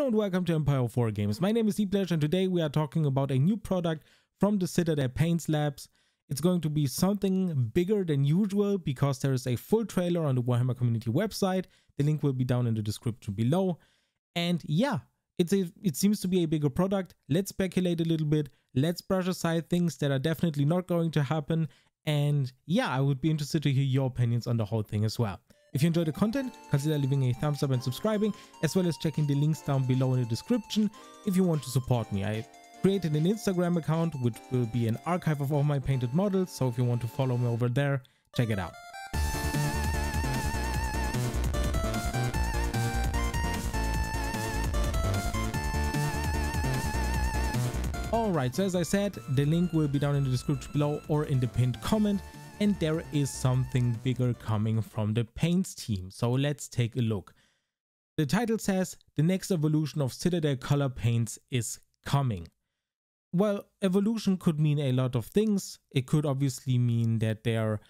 Hello and welcome to Empire of War Games. My name is Leadbelcher and today we are talking about a new product from the Citadel Paints Labs. It's going to be something bigger than usual because there is a full trailer on the Warhammer community website. The link will be down in the description below. And yeah, it seems to be a bigger product. Let's speculate a little bit. Let's brush aside things that are definitely not going to happen. And yeah, I would be interested to hear your opinions on the whole thing as well. If you enjoyed the content, consider leaving a thumbs up and subscribing, as well as checking the links down below in the description if you want to support me. I created an Instagram account, which will be an archive of all my painted models, so if you want to follow me over there, check it out. Alright, so as I said, the link will be down in the description below or in the pinned comment. And there is something bigger coming from the Paints team, so let's take a look. The title says, the next evolution of Citadel Color Paints is coming. Well, evolution could mean a lot of things. It could obviously mean that they're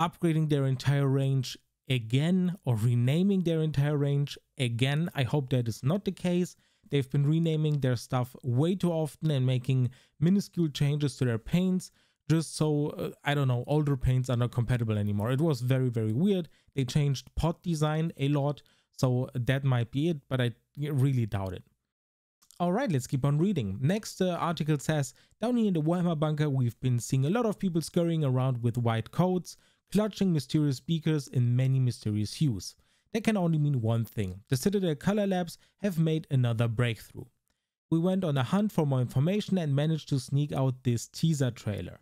upgrading their entire range again, or renaming their entire range again. I hope that is not the case. They've been renaming their stuff way too often and making minuscule changes to their paints. Just so, I don't know, older paints are not compatible anymore. It was very, very weird. They changed pot design a lot, so that might be it, but I really doubt it. Alright, let's keep on reading. Next, the article says, down here in the Warhammer bunker, we've been seeing a lot of people scurrying around with white coats, clutching mysterious beakers in many mysterious hues. That can only mean one thing. The Citadel Color Labs have made another breakthrough. We went on a hunt for more information and managed to sneak out this teaser trailer.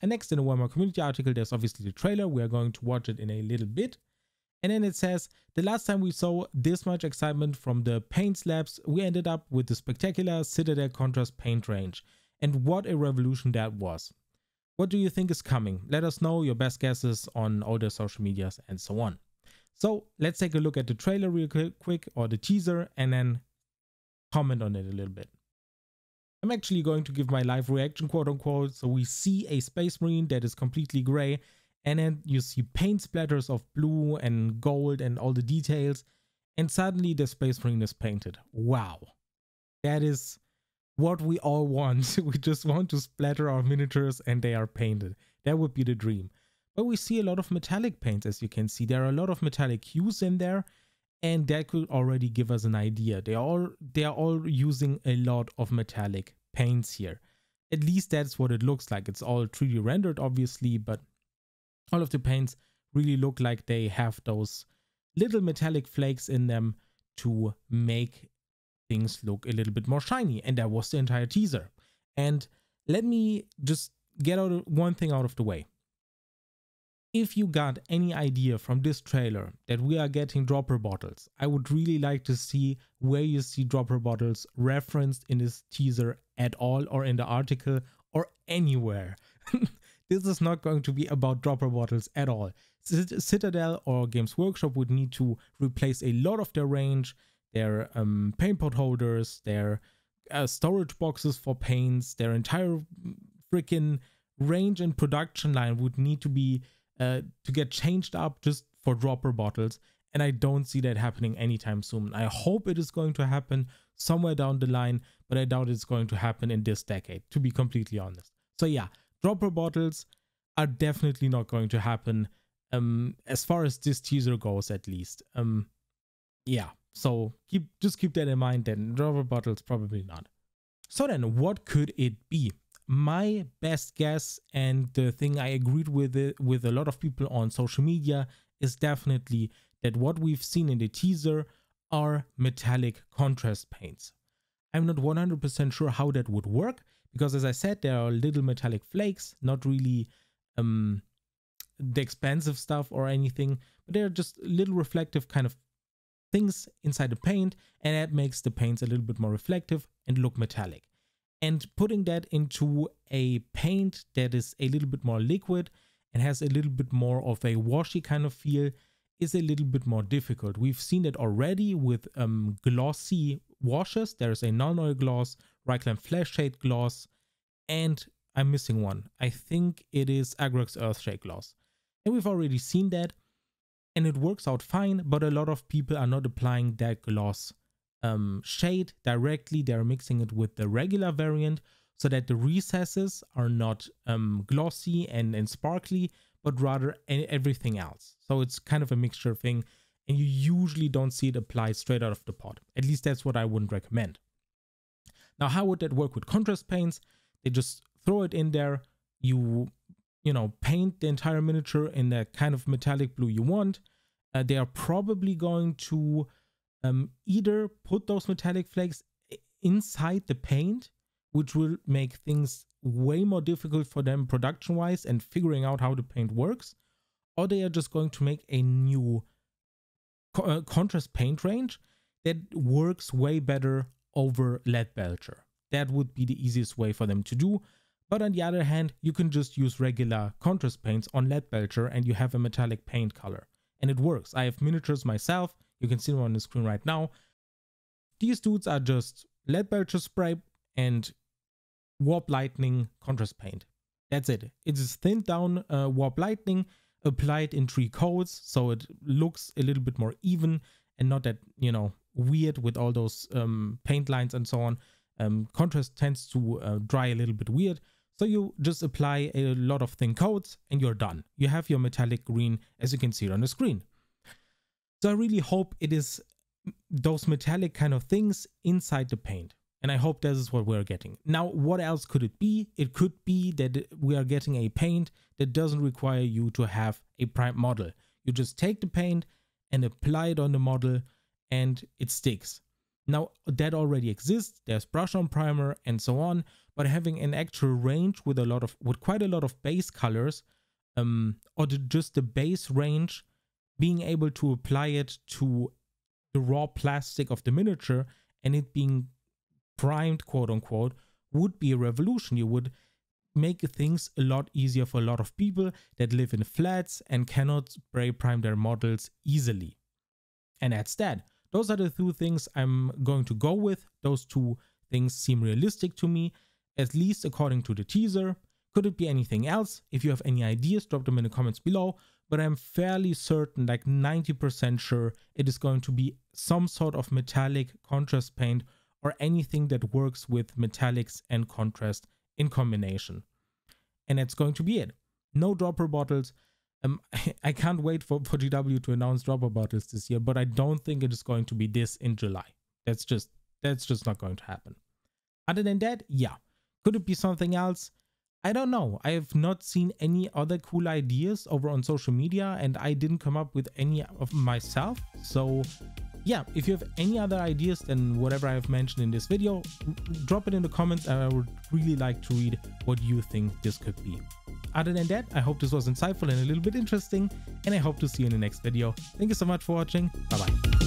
And next, in the Warhammer community article, there's obviously the trailer. We are going to watch it in a little bit. And then it says, the last time we saw this much excitement from the Paints Labs, we ended up with the spectacular Citadel Contrast paint range. And what a revolution that was. What do you think is coming? Let us know your best guesses on all their social medias and so on. So let's take a look at the trailer real quick, or the teaser, and then comment on it a little bit. I'm actually going to give my live reaction, quote unquote. So we see a space marine that is completely gray, and then you see paint splatters of blue and gold and all the details, and suddenly the space marine is painted. Wow. That is what we all want. We just want to splatter our miniatures and they are painted. That would be the dream. But we see a lot of metallic paints, as you can see. There are a lot of metallic hues in there. And that could already give us an idea. They are all using a lot of metallic paints here. At least that's what it looks like. It's all 3D rendered, obviously, but all of the paints really look like they have those little metallic flakes in them to make things look a little bit more shiny. And that was the entire teaser. And let me just get one thing out of the way. If you got any idea from this trailer that we are getting dropper bottles, I would really like to see where you see dropper bottles referenced in this teaser at all, or in the article, or anywhere. This is not going to be about dropper bottles at all. Citadel or Games Workshop would need to replace a lot of their range, their paint pot holders, their storage boxes for paints, their entire freaking range and production line would need to be to get changed up just for dropper bottles, and I don't see that happening anytime soon. I hope it is going to happen somewhere down the line, but I doubt it's going to happen in this decade, to be completely honest. So yeah, dropper bottles are definitely not going to happen as far as this teaser goes, at least. Yeah, so just keep that in mind, then dropper bottles probably not. So then, what could it be? My best guess, and the thing I agreed with a lot of people on social media, is definitely that what we've seen in the teaser are metallic contrast paints. I'm not 100% sure how that would work, because as I said, there are little metallic flakes, not really the expensive stuff or anything, but they're just little reflective kind of things inside the paint, and that makes the paints a little bit more reflective and look metallic. And putting that into a paint that is a little bit more liquid and has a little bit more of a washy kind of feel is a little bit more difficult. We've seen it already with glossy washes. There's a Nuln Oil Gloss, Reikland Flesh Shade Gloss, and I'm missing one. I think it is Agrax Earthshade Gloss. And we've already seen that, and it works out fine, but a lot of people are not applying that gloss shade directly, they're mixing it with the regular variant so that the recesses are not glossy and sparkly, but rather everything else. So it's kind of a mixture thing, and you usually don't see it applied straight out of the pot. At least that's what I wouldn't recommend. Now, how would that work with contrast paints? They just throw it in there, you know, paint the entire miniature in the kind of metallic blue you want. They are probably going to either put those metallic flakes inside the paint, which will make things way more difficult for them production wise and figuring out how the paint works, or they are just going to make a new contrast paint range that works way better over Leadbelcher. That would be the easiest way for them to do. But on the other hand, you can just use regular contrast paints on Leadbelcher and you have a metallic paint color, and it works. I have miniatures myself. You can see them on the screen right now. These dudes are just Leadbelcher spray and Warp Lightning contrast paint. That's it. It is thinned down Warp Lightning applied in 3 coats, so it looks a little bit more even and not that, you know, weird with all those paint lines and so on. Contrast tends to dry a little bit weird, so you just apply a lot of thin coats and you're done. You have your metallic green, as you can see on the screen. So I really hope it is those metallic kind of things inside the paint. And I hope this is what we're getting. Now, what else could it be? It could be that we are getting a paint that doesn't require you to have a prime model. You just take the paint and apply it on the model and it sticks. Now, that already exists. There's brush on primer and so on. But having an actual range with quite a lot of base colors, or just the base range, being able to apply it to the raw plastic of the miniature and it being primed, quote unquote, would be a revolution. You would make things a lot easier for a lot of people that live in flats and cannot spray prime their models easily. And that's that. Those are the 2 things I'm going to go with. Those 2 things seem realistic to me, at least according to the teaser. Could it be anything else? If you have any ideas, drop them in the comments below. But I'm fairly certain, like 90% sure, it is going to be some sort of metallic contrast paint or anything that works with metallics and contrast in combination. And that's going to be it. No dropper bottles. I can't wait for GW to announce dropper bottles this year, but I don't think it is going to be this in July. That's just not going to happen. Other than that, yeah. Could it be something else? I don't know. I have not seen any other cool ideas over on social media, and I didn't come up with any of myself. So yeah, if you have any other ideas than whatever I have mentioned in this video, drop it in the comments and I would really like to read what you think this could be. Other than that, I hope this was insightful and a little bit interesting, and I hope to see you in the next video. Thank you so much for watching. Bye bye.